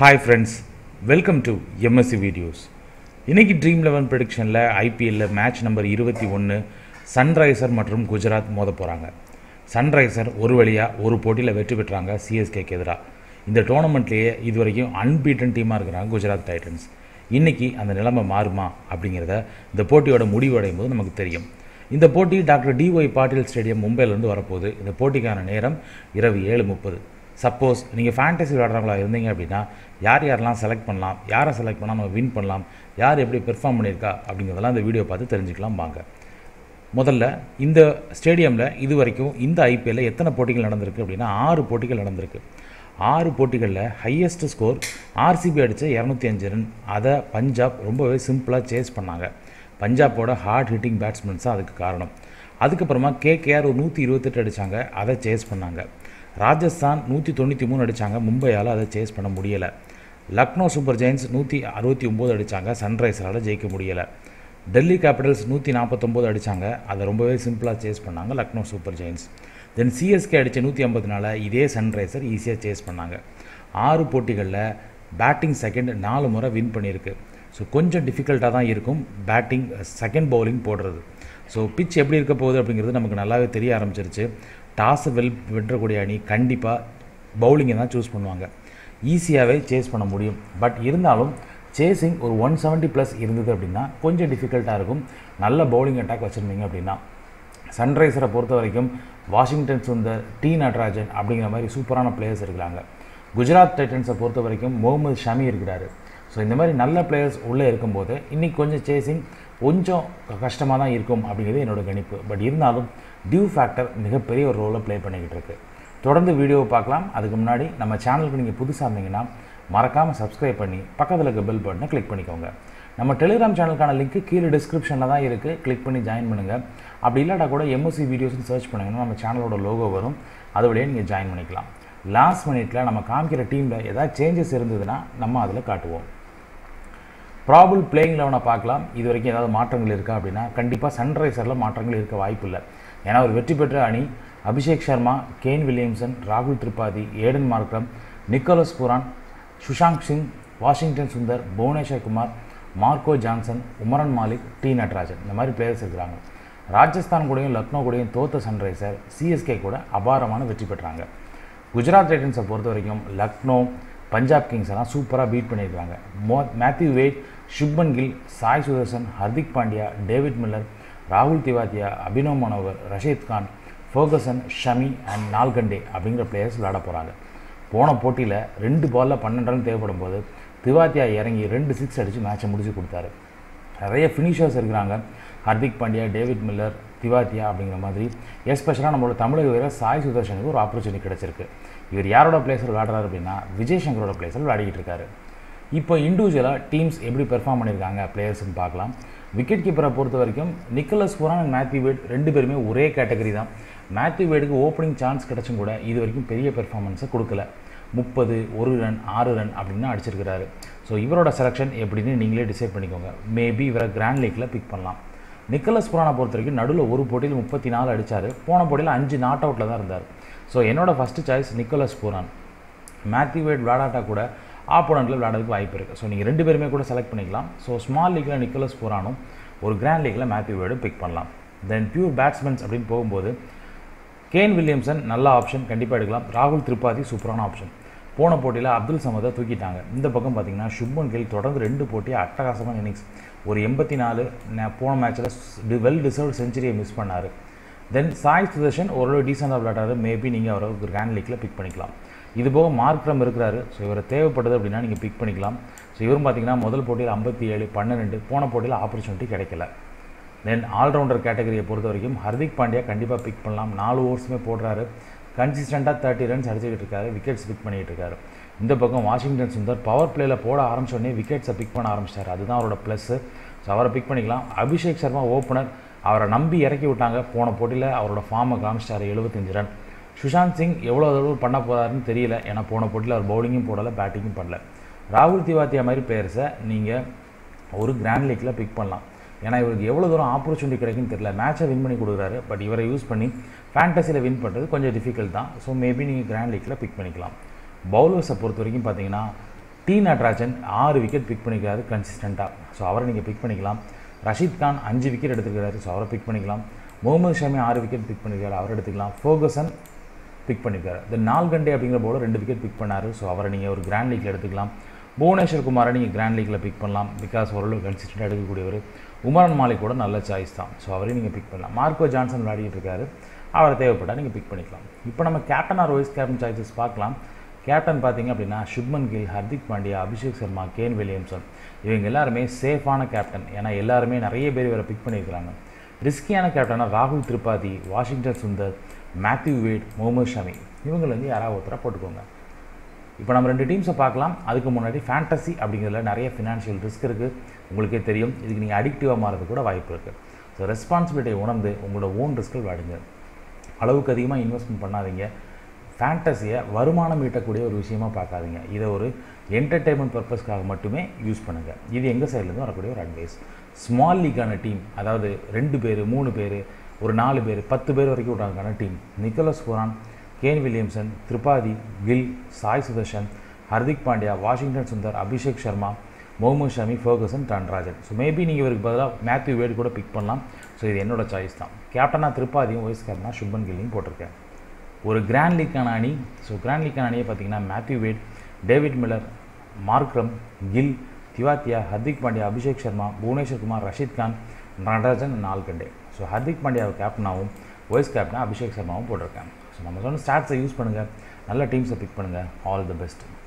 Hi friends, welcome to MSC videos. இன்னைக்கு Dream11 predictionல IPL match number 21 Sunriser மற்றும் Gujarat மோத போறாங்க. Sunriser ஒரு வழியா ஒரு போட்டியில வெற்றி பெற்றாங்க CSK எதிரா. இந்த டோர்னமென்ட்லயே இதுவரைக்கும் அன்பீட்டன் டீமா இருக்காங்க Gujarat Titans. இன்னைக்கு அந்த நிலைமை மாறுமா அப்படிங்கறத இந்த போட்டியோட முடிவடையும் போது நமக்கு தெரியும். இந்த போட்டி Dr DY Patil Stadium மும்பைல இருந்து வரப்போகுது. இந்த போட்டிக்கான நேரம் இரவு 7:30. Suppose நீங்க ஃபேண்டஸி விளையாடுறவங்களா இருந்தீங்க அப்படினா யாரெல்லாம் செலக்ட் பண்ணலாம், யாரை செலக்ட் பண்ணா நம்ம வின் பண்ணலாம், யார் எப்படி பெர்ஃபார்ம் பண்ணிருக்கா அப்படிங்கறதெல்லாம் இந்த வீடியோ பார்த்து தெரிஞ்சுக்கலாம் வாங்க. முதல்ல இந்த ஸ்டேடியம்ல இதுவரைக்கும் இந்த ஐபிஎல்ல எத்தனை போட்டிகள் நடந்துருக்கு அப்படினா 6 போட்டிகள் நடந்துருக்கு. 6 போட்டிகள்ல ஹையெஸ்ட் ஸ்கோர் RCB அடிச்ச 205 ரன். அத பஞ்சாப் ரொம்பவே சிம்பிளா சேஸ் பண்ணாங்க. Punjab oda hard hitting batsmen ah adukku kaaranam. Adukapparama KKR 128 adichanga, adha chase pannanga. Rajasthan 193 adichanga, Mumbai ala adha chase panna mudiyala. Lucknow Super Giants 169 adichanga, Sunrisers ala jeikka mudiyala. Delhi Capitals 149 adichanga, adha rombave simple ah chase pannanga Lucknow Super Giants. Then CSK adicha 154 idhe Sunrisers easy ah chase pannanga. 6 pottigalla batting second 4 mura win pannirukku. So கொஞ்சம் டிஃபிகல்ட்டா தான் இருக்கும் batting second bowling போடுறது. So pitch எப்படி இருக்க போகுது அப்படிங்கிறது நமக்கு நல்லாவே தெரிய ஆரம்பிச்சிருச்சு. டாஸ் வென்ற கூடிய அணி கண்டிப்பா bowling-ஐ தான் चूஸ் பண்ணுவாங்க. ஈஸியாவே சேஸ் பண்ண முடியும். பட் இருந்தாலும் சேசிங் ஒரு 170+ இருந்தது அப்படினா கொஞ்சம் டிஃபிகல்ட்டா இருக்கும். நல்ல bowling attack வச்சிருந்தீங்க அப்படினா Sunrisers-ஐ பொறுத்த வரைக்கும் Washington Sundar, T Natarajan அப்படிங்கிற மாதிரி சூப்பரான players இருக்காங்க. Gujarat Titans-ஐ பொறுத்த வரைக்கும் Mohammed Shami இருக்காரு. So இந்த மாதிரி நல்ல players உள்ள இருக்கும்போது இன்னைக்கு கொஞ்சம் chasing கொஞ்சம் கஷ்டமா தான் இருக்கும் அப்படிங்கிறது என்னோட கணிப்பு. பட் இருந்தாலும் டியூ ஃபேக்டர் மிகப்பெரிய ஒரு ரோல் ப்ளே பண்ணிக்கிட்டு இருக்கு. தொடர்ந்து வீடியோவை பார்க்கலாம். அதுக்கு முன்னாடி நம்ம சேனலுக்கு நீங்க புதுசா இருந்தீங்கன்னா மறக்காம subscribe பண்ணி பக்கத்துல இருக்க bell button-ஐ click பண்ணிக்கோங்க. நம்ம Telegram சேனலுக்கான லிங்க் கீழ description-ல தான் இருக்கு. click பண்ணி join பண்ணுங்க. அப்படி இல்லடா கூட MSC videos-னு search பண்ணீங்கன்னா நம்ம சேனலோட logo வரும். அதுவழியே நீங்க join பண்ணிக்கலாம். Last minute-ல நம்ம காமிக்கிற டீம்ல ஏதாவது changes இருந்ததுனா நம்ம அதல காட்டுவோம். Probable playing level-ஐ பார்க்கலாம். இது வரைக்கும் ஏதாவது மாற்றங்கள் இருக்கா அப்படினா கண்டிப்பா Sunrisers-ல மாற்றங்கள் இருக்க வாய்ப்பில்லை. ஏனா ஒரு வெற்றி பெற்ற அணி அபிஷேக் சர்மா, கேன் வில்லியம்சன், ராகுல் Tripathi, Aiden Markram, Nicholas Pooran, Sushank Singh, Washington Sundar, போனேஷா Kumar, Marco Jansen, Umran Malik, T Natarajan இந்த மாதிரி players இருக்காங்க. ராஜஸ்தான் கூடயும் லக்னோ கூடயும் தோத்த Sunrisers, CSK கூட அபாரமான வெற்றி பெற்றாங்க. Gujarat Titans-ஐ பொறுத்த வரைக்கும் லக்னோ பஞ்சாப் கிங்ஸ்லாம் சூப்பரா பீட் பண்ணிருக்காங்க. Matthew Wade, Shubman Gill, Sai Sudharsan, Hardik Pandya, David Miller, Rahul Tewatia, Rashid Khan, Ferguson, Shami and Nalgande அப்படிங்கற players விளையாட போறாங்க. போன போட்டியில 2 பால்ல 12 ரன் தேவைப்படும்போது திவாத்தியா இறங்கி 2 சிக்ஸ் அடிச்சு மேட்சை முடிச்சு கொடுத்தாரு. நிறைய ஃபினிஷர்ஸ் இருக்காங்க. Hardik Pandya, David Miller, Tewatia அப்படிங்கற மாதிரி எஸ்பெஷலா நம்மளோட தமிழக வீரர் சாய் சுதர்சனுக்கு ஒரு ஆப்பர்சூனிட்டி கிடைச்சிருக்கு. இவர் யாரோட பிளேயர் விளையாடுறாரு அப்படினா விஜயசங்கரோட பிளேயர் விளையாடிட்டு இருக்காரு. இப்போ இன்டிவிஜுவலா டீம்ஸ் எப்படி பெர்ஃபார்ம் பண்ணிருக்காங்க பிளேயர்ஸ்னு பார்க்கலாம். விக்கெட் கீப்பரை பொறுத்த வரைக்கும் Nicholas Pooran and Matthew Wade ரெண்டு பேருமே ஒரே கேட்டகரி தான். Matthew Wade-க்கு ஓபனிங் சான்ஸ் கிடைச்சும் கூட இது வரைக்கும் பெரிய பெர்ஃபார்மன்ஸ் கொடுக்கல. 30, 1 ரன், 6 ரன் அப்படினா அடிச்சிருக்காரு. சோ இவரோட செலக்ஷன் எப்படின்னு நீங்களே டிசைட் பண்ணிக்கோங்க. மேபி இவர கிராண்ட் லீக்ல பிக் பண்ணலாம். நிக்கோலஸ் பூரானை பொறுத்தவரைக்கும் நடுவுல ஒரு போட்டியில் 34 அடிச்சாரு. போன போட்டியில் 5 நாட் அவுட்ல தான் இருந்தார். சோ என்னோட first choice Nicholas Pooran. Matthew Wade விளையாடாட்டா கூட ஆப்போனன்ட்ல விளையாடுறதுக்கு வாய்ப்பு இருக்கு. சோ நீங்க ரெண்டு பேருமே கூட செலக்ட் பண்ணிக்கலாம். சோ ஸ்மால் லீக்ல நிக்கோலஸ் பூரானும் ஒரு கிராண்ட் லீக்ல Matthew Wade-உம் பிக் பண்ணலாம். தென் பியூர் பேட்ஸ்மன்ஸ் அப்படினு போகும்போது கேன் வில்லியம்சன் நல்ல ஆப்ஷன் கண்டிப்பா எடுக்கலாம். ராகுல் திரிபாதி சூப்பரான ஆப்ஷன். போன போட்டியில அப்துல் சமதை தூக்கிட்டாங்க. இந்த பக்கம் பாத்தீங்கன்னா சுப்மன் கில் தொடர்ந்து 2 போட்டி அட்டகாசமான இன்னிங்ஸ். ஒரு 84 போன மேட்ச்ல வெல் டிசர்வ்ட் செஞ்சுரியை மிஸ் பண்ணாரு. தென் சாய் சுதர்சன் ஓரளவு டீசென்டா விளையாட்டாரு. மேபி நீங்க அவரை கிராண்ட் லீக்ல பிக் பண்ணிக்கலாம். இது போக மார்க்ரம் இருக்காரு. ஸோ இவரை தேவைப்படுது அப்படின்னா நீங்க பிக் பண்ணிக்கலாம். ஸோ இவரும் பார்த்தீங்கன்னா முதல் போட்டியில் 57, 12 போன போட்டியில் ஆப்பர்ச்சுனிட்டி கிடைக்கல. தென் ஆல்ரவுண்டர் கேட்டகரியை பொறுத்த வரைக்கும் ஹர்திக் பாண்டியா கண்டிப்பாக பிக் பண்ணலாம். 4 ஓவர்ஸுமே போடுறாரு. கன்சிஸ்டண்டாக 30 ரன்ஸ் அடிச்சுக்கிட்டு இருக்காரு. விக்கெட்ஸ் பிக் பண்ணிட்டு இருக்காரு. இந்த பக்கம் வாஷிங்டன் சுந்தர் பவர் பிளேல போட ஆரம்பிச்சோடனே விக்கெட்ஸை பிக் பண்ண ஆரம்பிச்சாரு. அதுதான் அவரோட பிளஸ். ஸோ அவரை பிக் பண்ணிக்கலாம். அபிஷேக் சர்மா ஓப்பனர் அவரை நம்பி இறக்கி விட்டாங்க. போன போட்டியில் அவரோட ஃபார்மை காமிச்சிட்டாரு 75 ரன். சுஷாந்த் சிங் எவ்வளோ அளவு பண்ண போறாருன்னு தெரியல. ஏன்னா போன போட்டியில் அவர் பவுலிங்கும் போடலை பேட்டிங்கும் பண்ணல. ராகுல் திவாத்தியா மாதிரி பிளேயர்ஸை நீங்கள் ஒரு கிராண்ட் லீக்ல பிக் பண்ணலாம். ஏன்னா இவருக்கு எவ்வளோ தூரம் ஆப்பர்ச்சுனிட்டி கிடைக்குன்னு தெரியல. மேட்சை வின் பண்ணி கொடுக்குறாரு. பட் இவரை யூஸ் பண்ணி ஃபேண்டஸியில் வின் பண்ணுறது கொஞ்சம் டிஃபிகல்ட் தான். ஸோ மேபி நீங்கள் கிராண்ட் லீக்ல பிக் பண்ணிக்கலாம். பவுலர்ஸை பொறுத்த வரைக்கும் பார்த்தீங்கன்னா T Natarajan 6 wicket pick பண்ணிக்கிறாரு consistent-ஆ. So அவரை நீங்க pick பண்ணிக்கலாம். Rashid Khan 5 wicket எடுத்துக்கிறாரு. So அவரை pick பண்ணிக்கலாம். Mohammed Shami 6 wicket pick பண்ணிக்கிறாரு. அவரை எடுத்துக்கலாம். Ferguson pick பண்ணிக்கிறாரு. The Nalgande அப்படிங்கற bowler 2 wicket pick பண்ணாரு. So அவரை நீங்க ஒரு Grand League எடுத்துக்கலாம். Bonesha Kumar நீங்கள் Grand League-ல pick பண்ணலாம். Because ஓரளவு consistent-ஆ எடுக்கக்கூடியவர். Umran Malik கூட நல்ல சாய்ஸ் தான். So அவரை நீங்க pick பண்ணலாம். Marco Johnson விளையாடிட்டு இருக்காரு. அவரை தேவைப்பட்டா நீங்க pick பண்ணிக்கலாம். இப்போ நம்ம captain or vice captain choices பார்க்கலாம். Captain பாத்தீங்க அப்படினா Shubman Gill, Hardik Pandya, Abhishek Sharma, Kane Williamson. இவங்க எல்லாரும் சேஃபான கேப்டன். ஏனா எல்லாரும் நிறைய பேர் இவரை pick பண்ணிருக்காங்க. ரிஸ்கியான கேப்டனா Rahul Tripathi, Washington Sundar, Matthew Wade, Mohammed Shami. இவங்க வந்து யாராவது ஒருத்தர போட்டுக்கோங்க. இப்போ நம்ம ரெண்டு டீம்ஸை பார்க்கலாம். அதுக்கு முன்னாடி ஃபேண்டஸி அப்படிங்கறதுல நிறைய ஃபைனான்சியல் ரிஸ்க் இருக்கு. உங்களுக்கே தெரியும். இதுக்கு நீங்க அடிக்டிவா மாறது கூட வாய்ப்பு இருக்கு. சோ ரெஸ்பான்சிபிலிட்டி உணர்ந்து உங்களோட ஓன் ரிஸ்க்ல வாடுங்க. அளவுக்கு அதிகமா இன்வெஸ்ட்மென்ட் பண்ணாதீங்க. ஃபேண்டஸியை வருமானம் ஈட்டக்கூடிய ஒரு விஷயமா பார்க்காதீங்க. இதை ஒரு என்டர்டெயின்மெண்ட் பர்பஸ்க்காக மட்டுமே யூஸ் பண்ணுங்க. இது எங்க சைடுல இருந்து வரக்கூடிய ஒரு அட்வைஸ். ஸ்மால் லீக்கான டீம், அதாவது 2 பேர் 3 பேர் ஒரு 4 பேர் 10 பேர் வரைக்கும் உண்டான team. Nicholas Pooran, Kane Williamson, Tripathi, Gill, Sai Sudharsan, Hardik Pandya, Washington Sundar, Abhishek Sharma, Mohammed Shami, Ferguson, T Natarajan. So maybe நீங்க இவருக்கு பதிலா Matthew Wade கூட பிக் பண்ணலாம். So இது என்னோட சாய்ஸ் தான். கேப்டனா திரிபாதியும் வைஸ் கேப்டனா Shubman Gilலையும் போட்டிருக்கேன். ஒரு கிராண்ட் லீக்கான அணி. ஸோ கிராண்ட் லீக்கான அணியை பார்த்தீங்கன்னா Matthew Wade, David Miller, Markram, Gill, Tewatia, Hardik Pandya, Abhishek Sharma, Bhuvneshwar Kumar, Rashid Khan, Natarajan, Nalgande. So Hardik Pandya கேப்டனாகவும் வைஸ் கேப்டனா Abhishek Sharmaவும் போட்டிருக்காங்க. ஸோ நம்ம சொன்ன ஸ்டாட்ஸை யூஸ் பண்ணுங்கள். நல்ல டீம்ஸை பிக் பண்ணுங்கள். All the best.